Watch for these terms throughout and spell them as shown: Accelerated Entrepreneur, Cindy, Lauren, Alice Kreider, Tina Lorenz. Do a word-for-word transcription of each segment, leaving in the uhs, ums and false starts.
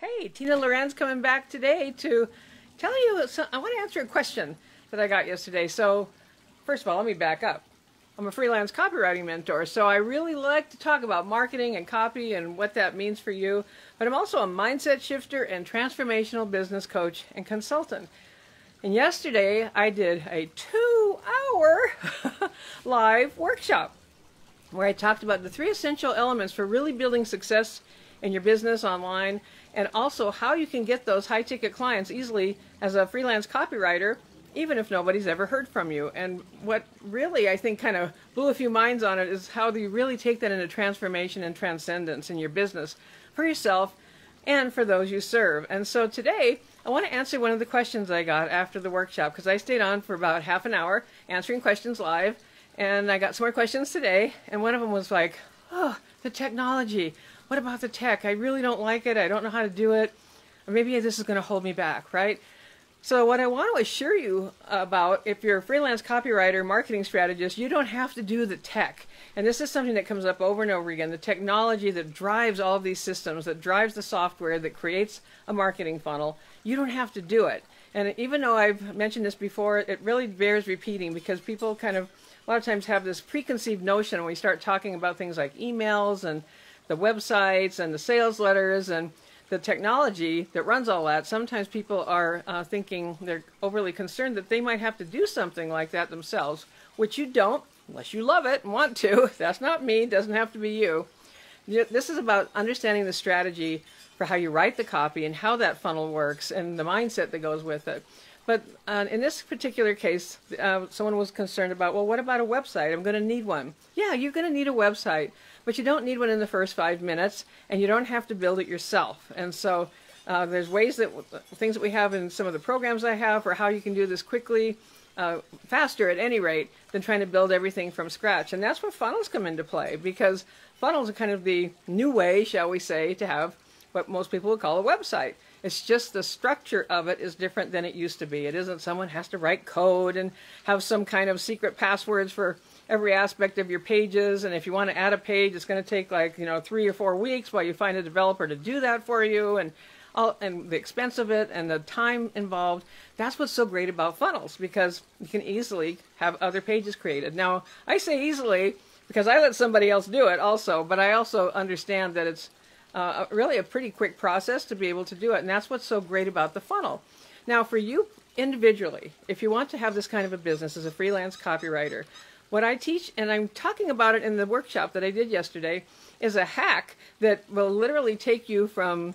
Hey, Tina Lorenz coming back today to tell you, some, I want to answer a question that I got yesterday. So first of all, let me back up. I'm a freelance copywriting mentor, so I really like to talk about marketing and copy and what that means for you. But I'm also a mindset shifter and transformational business coach and consultant. And yesterday I did a two-hour live workshop where I talked about the three essential elements for really building success in your business online, and also how you can get those high-ticket clients easily as a freelance copywriter, even if nobody's ever heard from you. And what really, I think, kind of blew a few minds on it is how do you really take that into transformation and transcendence in your business for yourself and for those you serve. And so today, I want to answer one of the questions I got after the workshop, because I stayed on for about half an hour answering questions live, and I got some more questions today, and one of them was like, oh, the technology. What about the tech? I really don't like it. I don't know how to do it. Or maybe this is going to hold me back, right? So what I want to assure you about, if you're a freelance copywriter, marketing strategist, you don't have to do the tech. And this is something that comes up over and over again, the technology that drives all of these systems, that drives the software, that creates a marketing funnel. You don't have to do it. And even though I've mentioned this before, it really bears repeating, because people kind of, a lot of times, have this preconceived notion when we start talking about things like emails and the websites and the sales letters and the technology that runs all that. Sometimes people are uh, thinking, they're overly concerned that they might have to do something like that themselves, which you don't, unless you love it and want to. That's not me, doesn't have to be you. This is about understanding the strategy for how you write the copy and how that funnel works and the mindset that goes with it. But uh, in this particular case, uh, someone was concerned about, well, what about a website? I'm going to need one. Yeah, you're going to need a website, but you don't need one in the first five minutes, and you don't have to build it yourself. And so uh, there's ways that, things that we have in some of the programs I have for how you can do this quickly, uh, faster at any rate, than trying to build everything from scratch. And that's where funnels come into play, because funnels are kind of the new way, shall we say, to have what most people would call a website. It's just the structure of it is different than it used to be. It isn't someone has to write code and have some kind of secret passwords for every aspect of your pages. And if you want to add a page, it's going to take like, you know, three or four weeks while you find a developer to do that for you, and all, and the expense of it and the time involved. That's what's so great about funnels, because you can easily have other pages created. Now, I say easily because I let somebody else do it also, but I also understand that it's Uh, really a pretty quick process to be able to do it, and that's what's so great about the funnel. Now, for you individually, if you want to have this kind of a business as a freelance copywriter, what I teach, and I'm talking about it in the workshop that I did yesterday, is a hack that will literally take you from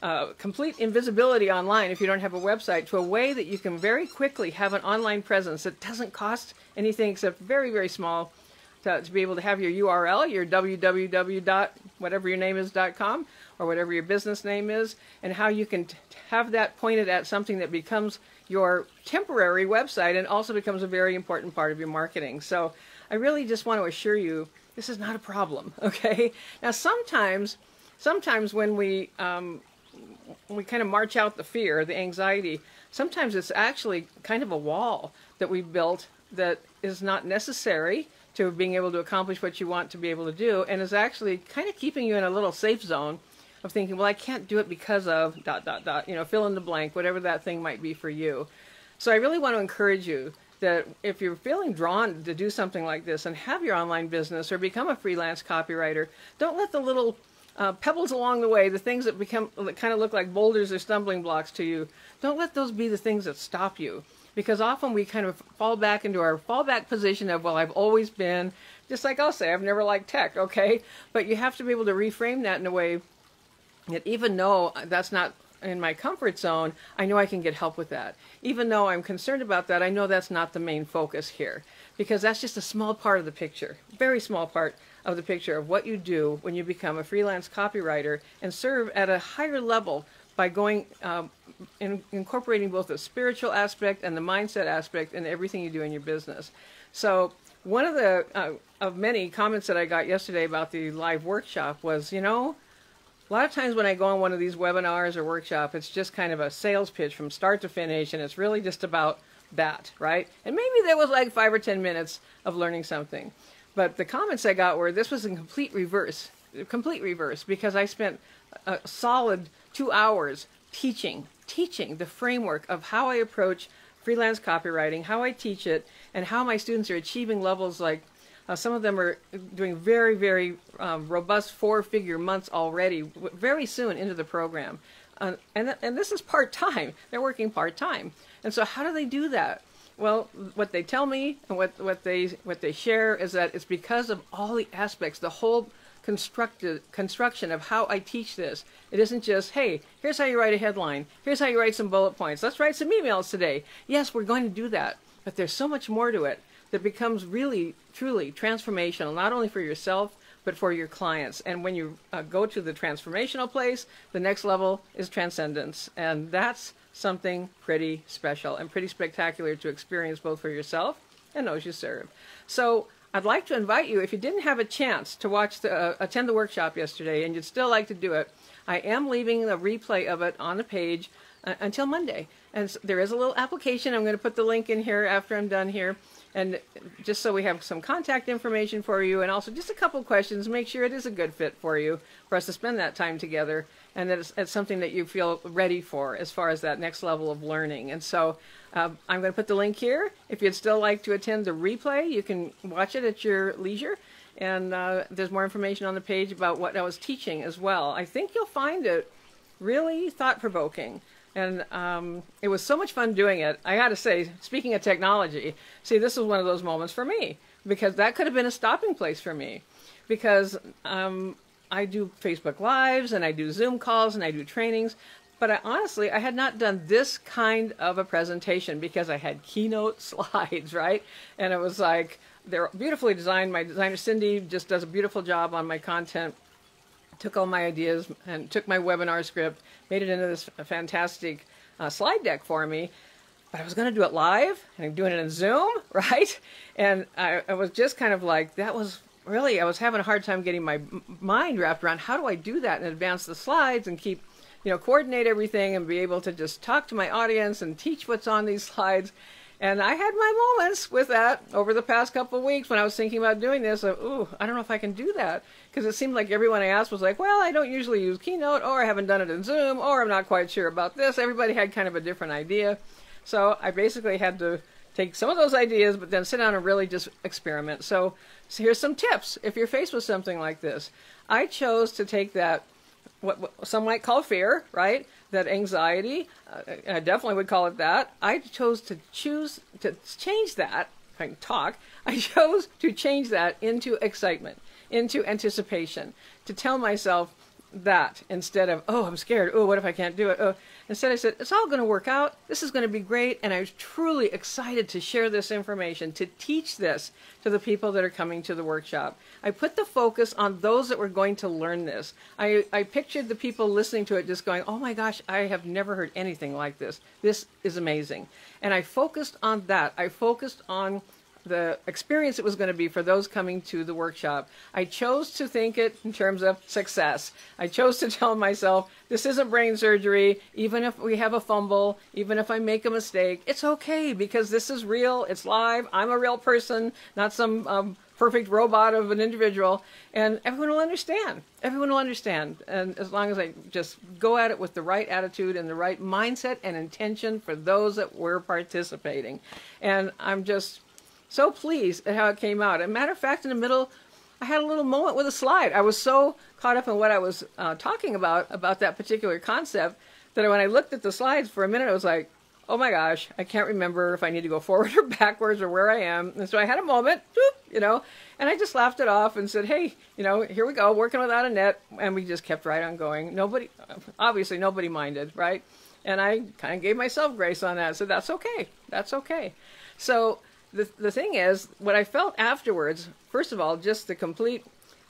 uh, complete invisibility online, if you don't have a website, to a way that you can very quickly have an online presence that doesn't cost anything except very, very small. To, to be able to have your U R L, your www. whatever your name is .com or whatever your business name is, and how you can t have that pointed at something that becomes your temporary website and also becomes a very important part of your marketing. So I really just want to assure you, this is not a problem. Okay. Now sometimes, sometimes when we um, we kind of march out the fear, the anxiety, sometimes it's actually kind of a wall that we built that is not necessary to being able to accomplish what you want to be able to do, and is actually kind of keeping you in a little safe zone of thinking, well, I can't do it because of dot, dot, dot, you know, fill in the blank, whatever that thing might be for you. So I really want to encourage you that if you're feeling drawn to do something like this and have your online business or become a freelance copywriter, don't let the little uh, pebbles along the way, the things that become, that kind of look like boulders or stumbling blocks to you, don't let those be the things that stop you. Because often we kind of fall back into our fallback position of, well, I've always been, just like I'll say, I've never liked tech, okay? But you have to be able to reframe that in a way that even though that's not in my comfort zone, I know I can get help with that. Even though I'm concerned about that, I know that's not the main focus here. Because that's just a small part of the picture, very small part of the picture of what you do when you become a freelance copywriter and serve at a higher level by going, um, in, incorporating both the spiritual aspect and the mindset aspect in everything you do in your business. So one of the uh, of many comments that I got yesterday about the live workshop was, you know, a lot of times when I go on one of these webinars or workshop, it's just kind of a sales pitch from start to finish, and it's really just about that, right? And maybe there was like five or ten minutes of learning something. But the comments I got were, this was in complete reverse, complete reverse, because I spent a solid two hours teaching, teaching the framework of how I approach freelance copywriting, how I teach it, and how my students are achieving levels like uh, some of them are doing very, very um, robust four-figure months already, w very soon into the program. Uh, and, th and this is part-time. They're working part-time. And so how do they do that? Well, what they tell me and what, what, they, what they share is that it's because of all the aspects, the whole constructed, construction of how I teach this. It isn't just, hey, here's how you write a headline. Here's how you write some bullet points. Let's write some emails today. Yes, we're going to do that, but there's so much more to it that becomes really, truly transformational, not only for yourself, but for your clients. And when you uh, go to the transformational place, the next level is transcendence. And that's something pretty special and pretty spectacular to experience both for yourself and those you serve. So I'd like to invite you, if you didn't have a chance to watch the, uh, attend the workshop yesterday and you'd still like to do it, I am leaving the replay of it on the page uh, until Monday. And so there is a little application. I'm going to put the link in here after I'm done here. And just so we have some contact information for you, and also just a couple questions, make sure it is a good fit for you, for us to spend that time together, and that it's, it's something that you feel ready for as far as that next level of learning. And so uh, I'm going to put the link here. If you'd still like to attend the replay, you can watch it at your leisure. And uh, there's more information on the page about what I was teaching as well. I think you'll find it really thought-provoking. And um, it was so much fun doing it. I got to say, speaking of technology, see, this was one of those moments for me, because that could have been a stopping place for me, because um, I do Facebook Lives and I do Zoom calls and I do trainings. But I honestly, I had not done this kind of a presentation, because I had keynote slides, right? And it was like, they're beautifully designed. My designer, Cindy, just does a beautiful job on my content. Took all my ideas and took my webinar script, made it into this fantastic uh, slide deck for me. But I was going to do it live, and I'm doing it in Zoom, right? And I, I was just kind of like, that was really, I was having a hard time getting my mind wrapped around, how do I do that and advance the slides and keep, you know, coordinate everything and be able to just talk to my audience and teach what's on these slides. And I had my moments with that over the past couple of weeks when I was thinking about doing this. Of, ooh, I don't know if I can do that, because it seemed like everyone I asked was like, well, I don't usually use Keynote, or I haven't done it in Zoom, or I'm not quite sure about this. Everybody had kind of a different idea. So I basically had to take some of those ideas, but then sit down and really just experiment. So, so here's some tips if you're faced with something like this. I chose to take that, what, what some might call fear, right? That anxiety, uh, I definitely would call it that. I chose to choose to change that, if I can talk, I chose to change that into excitement, into anticipation, to tell myself that instead of, oh, I'm scared, oh, what if I can't do it? Oh. Instead I said, it's all going to work out, this is going to be great, and I was truly excited to share this information, to teach this to the people that are coming to the workshop. I put the focus on those that were going to learn this. I, I pictured the people listening to it just going, oh my gosh, I have never heard anything like this. This is amazing. And I focused on that. I focused on the experience it was going to be for those coming to the workshop. I chose to think it in terms of success. I chose to tell myself, this isn't brain surgery. Even if we have a fumble, even if I make a mistake, it's okay, because this is real, it's live, I'm a real person, not some um, perfect robot of an individual, and everyone will understand. Everyone will understand, and as long as I just go at it with the right attitude and the right mindset and intention for those that were participating. And I'm just so pleased at how it came out. As a matter of fact, in the middle, I had a little moment with a slide. I was so caught up in what I was uh, talking about, about that particular concept, that when I looked at the slides for a minute, I was like, oh my gosh, I can't remember if I need to go forward or backwards or where I am. And so I had a moment, whoop, you know, and I just laughed it off and said, hey, you know, here we go, working without a net. And we just kept right on going. Nobody, obviously nobody minded, right? And I kind of gave myself grace on that. So that's okay. That's okay. So The, the thing is, what I felt afterwards, first of all, just the complete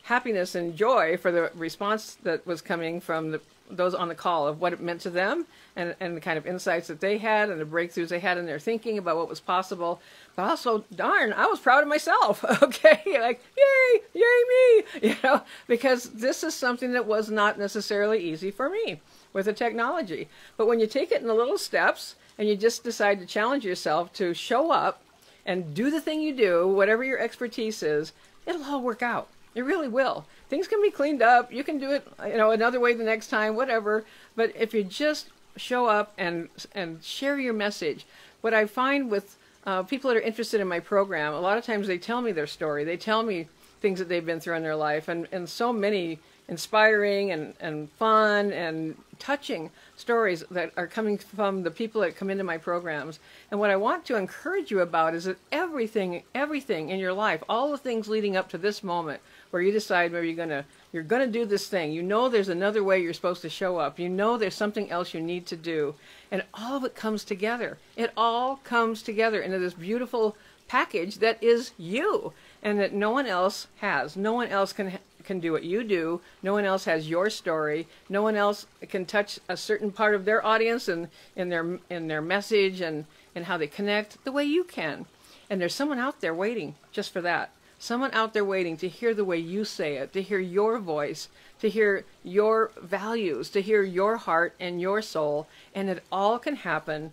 happiness and joy for the response that was coming from the, those on the call, of what it meant to them, and, and the kind of insights that they had and the breakthroughs they had in their thinking about what was possible. But also, darn, I was proud of myself, okay? Like, yay, yay me, you know, because this is something that was not necessarily easy for me with the technology. But when you take it in the little steps and you just decide to challenge yourself to show up and do the thing you do, whatever your expertise is, it'll all work out. It really will. things can be cleaned up. You can do it, you know, another way the next time, whatever. But if you just show up and and share your message, what I find with uh, people that are interested in my program, a lot of times they tell me their story. They tell me things that they've been through in their life, and and so many inspiring and and fun and touching stories that are coming from the people that come into my programs. And what I want to encourage you about is that everything everything in your life, all the things leading up to this moment where you decide where you're gonna you're gonna do this thing, you know there's another way you're supposed to show up, you know there's something else you need to do, and all of it comes together. It all comes together into this beautiful package that is you, and that no one else has. No one else can can do what you do. No one else has your story. No one else can touch a certain part of their audience and in their in their message and and how they connect the way you can. And there's someone out there waiting just for that. Someone out there waiting to hear the way you say it, to hear your voice, to hear your values, to hear your heart and your soul. And it all can happen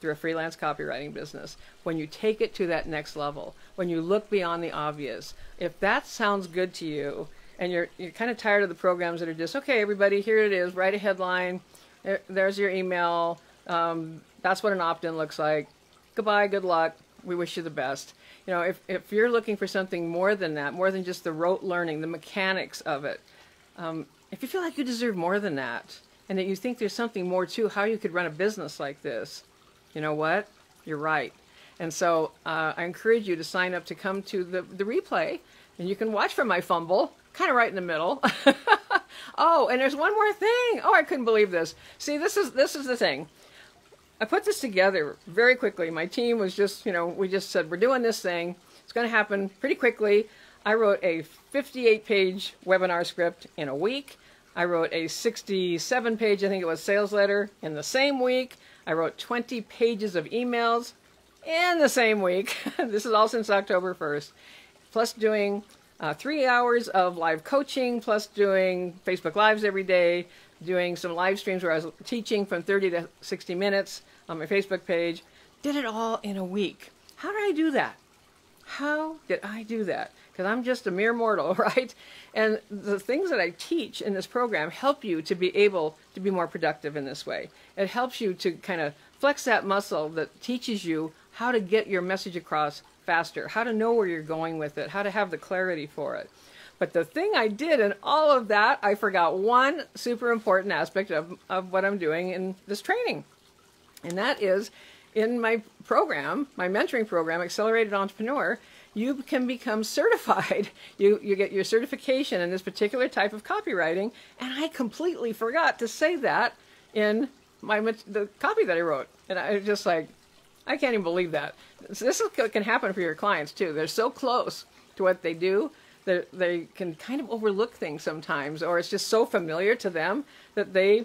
through a freelance copywriting business when you take it to that next level, when you look beyond the obvious. If that sounds good to you and you're you're kind of tired of the programs that are just, okay, everybody, here it is, write a headline, there, there's your email, um, that's what an opt-in looks like, goodbye, good luck, we wish you the best. You know, if, if you're looking for something more than that, more than just the rote learning, the mechanics of it, um, if you feel like you deserve more than that and that you think there's something more to how you could run a business like this, you know what? You're right. And so uh, I encourage you to sign up to come to the, the replay, and you can watch from my fumble, kind of right in the middle. Oh, and there's one more thing. Oh, I couldn't believe this. See, this is, this is the thing. I put this together very quickly. My team was just, you know, we just said, we're doing this thing. It's going to happen pretty quickly. I wrote a fifty-eight page webinar script in a week. I wrote a sixty-seven page, I think it was, sales letter in the same week. I wrote twenty pages of emails in the same week. This is all since October first. Plus doing uh, three hours of live coaching, plus doing Facebook Lives every day, doing some live streams where I was teaching from thirty to sixty minutes on my Facebook page. Did it all in a week. How did I do that? How did I do that? Because I'm just a mere mortal, right? And the things that I teach in this program help you to be able to be more productive in this way. It helps you to kind of flex that muscle that teaches you how to get your message across faster, how to know where you're going with it, how to have the clarity for it. But the thing I did in all of that, I forgot one super important aspect of, of what I'm doing in this training. And that is, in my program, my mentoring program, Accelerated Entrepreneur, you can become certified. You, you get your certification in this particular type of copywriting, and I completely forgot to say that in my the copy that I wrote. And I was just like, I can't even believe that. This is, can happen for your clients too. They're so close to what they do that they can kind of overlook things sometimes, or it's just so familiar to them that they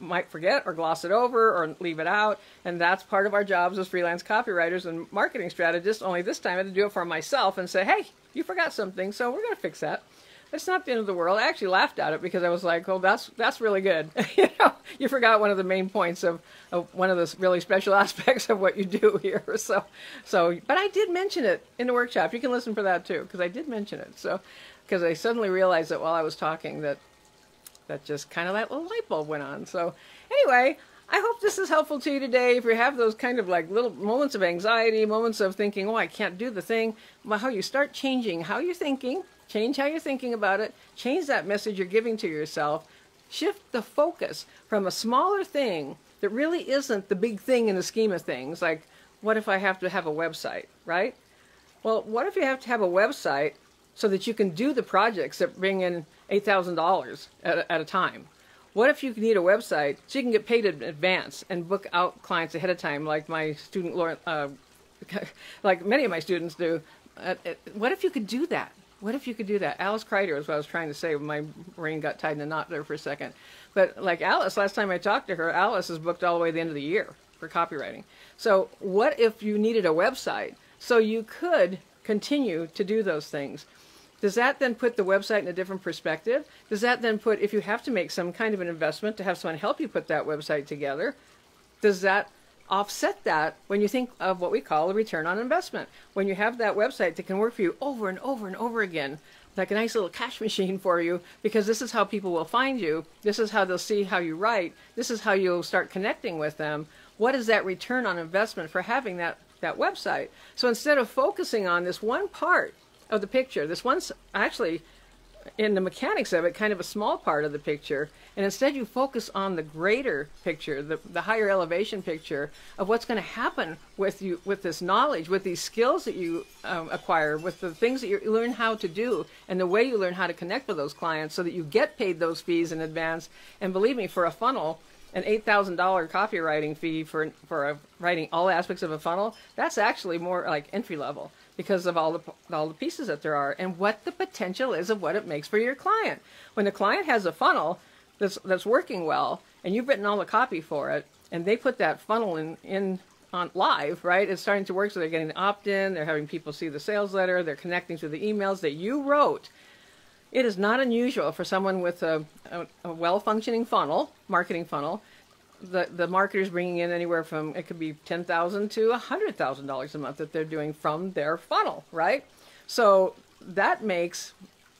might forget or gloss it over or leave it out. And that's part of our jobs as freelance copywriters and marketing strategists, only this time I had to do it for myself and say, hey, you forgot something, so we're going to fix that. It's not the end of the world. I actually laughed at it because I was like, oh, that's that's really good. You know, you forgot one of the main points of, of one of the really special aspects of what you do here. So, so, but I did mention it in the workshop. You can listen for that too, because I did mention it. So, because I suddenly realized that while I was talking that That just kind of that little light bulb went on. So anyway, I hope this is helpful to you today. If you have those kind of like little moments of anxiety, moments of thinking, oh, I can't do the thing. Well, how you start changing how you're thinking, change how you're thinking about it, change that message you're giving to yourself, shift the focus from a smaller thing that really isn't the big thing in the scheme of things. Like, what if I have to have a website, right? Well, what if you have to have a website so that you can do the projects that bring in eight thousand dollars at, at a time? What if you need a website so you can get paid in advance and book out clients ahead of time, like my student Lauren, uh, like many of my students do? Uh, what if you could do that? What if you could do that? Alice Kreider is what I was trying to say. My brain got tied in a knot there for a second. But like Alice, last time I talked to her, Alice is booked all the way to the end of the year for copywriting. So what if you needed a website so you could continue to do those things? Does that then put the website in a different perspective? Does that then put, if you have to make some kind of an investment to have someone help you put that website together, does that offset that when you think of what we call a return on investment? When you have that website that can work for you over and over and over again, like a nice little cash machine for you, because this is how people will find you. This is how they'll see how you write. This is how you'll start connecting with them. What is that return on investment for having that, that website? So instead of focusing on this one part of the picture, this one's actually in the mechanics of it, kind of a small part of the picture, and instead you focus on the greater picture, the, the higher elevation picture of what's going to happen with you, with this knowledge, with these skills that you um, acquire, with the things that you learn how to do, and the way you learn how to connect with those clients so that you get paid those fees in advance. And believe me, for a funnel, an eight thousand dollar copywriting fee for, for a, writing all aspects of a funnel, that's actually more like entry level, because of all the, all the pieces that there are and what the potential is of what it makes for your client. When the client has a funnel that's, that's working well, and you've written all the copy for it, and they put that funnel in, in on live, right? It's starting to work, so they're getting the opt-in, they're having people see the sales letter, they're connecting to the emails that you wrote. It is not unusual for someone with a, a, a well-functioning funnel, marketing funnel, The, the marketers bringing in anywhere from, it could be ten thousand dollars to one hundred thousand dollars a month that they're doing from their funnel, right? So that makes,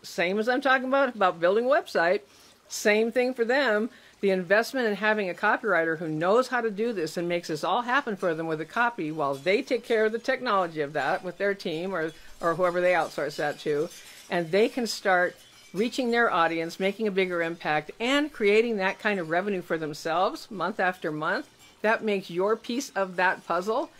same as I'm talking about, about building a website, same thing for them. The investment in having a copywriter who knows how to do this and makes this all happen for them with a copy while they take care of the technology of that with their team or, or whoever they outsource that to, and they can start reaching their audience, making a bigger impact, and creating that kind of revenue for themselves month after month. That makes your piece of that puzzle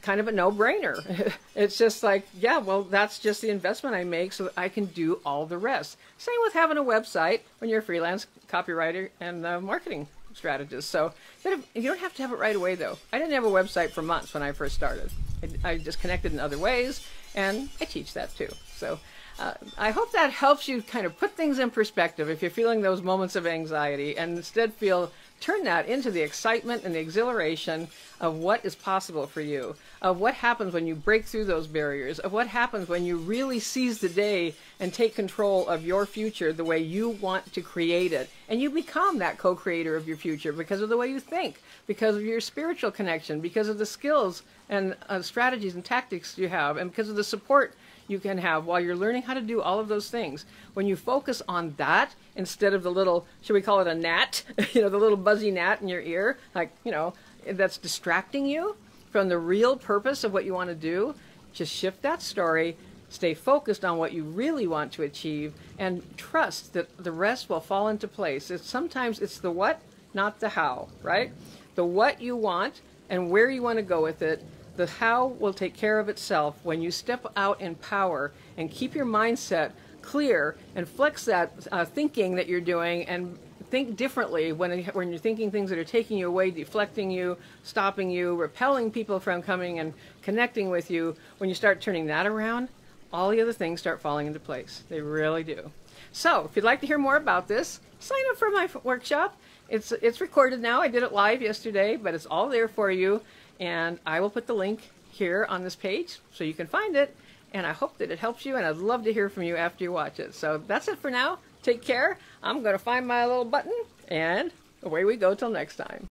kind of a no-brainer. It's just like, yeah, well, that's just the investment I make so that I can do all the rest. Same with having a website when you're a freelance copywriter and uh, marketing strategist. So you don't have to have it right away, though. I didn't have a website for months when I first started. I, I just connected in other ways, and I teach that, too. So. Uh, I hope that helps you kind of put things in perspective if you're feeling those moments of anxiety, and instead feel, turn that into the excitement and the exhilaration of what is possible for you, of what happens when you break through those barriers, of what happens when you really seize the day and take control of your future the way you want to create it. And you become that co-creator of your future because of the way you think, because of your spiritual connection, because of the skills and uh, strategies and tactics you have, and because of the support you can have while you're learning how to do all of those things. When you focus on that instead of the little, should we call it a gnat, you know, the little buzzy gnat in your ear, like, you know, that's distracting you from the real purpose of what you want to do, just shift that story, stay focused on what you really want to achieve, and trust that the rest will fall into place. It's, sometimes it's the what, not the how, right? The what you want and where you want to go with it. The how will take care of itself when you step out in power and keep your mindset clear and flex that uh, thinking that you're doing, and think differently when, when you're thinking things that are taking you away, deflecting you, stopping you, repelling people from coming and connecting with you. When you start turning that around, all the other things start falling into place. They really do. So if you'd like to hear more about this, sign up for my workshop. It's, it's recorded now. I did it live yesterday, but it's all there for you. And I will put the link here on this page so you can find it. And I hope that it helps you, and I'd love to hear from you after you watch it. So that's it for now. Take care. I'm going to find my little button, and away we go till next time.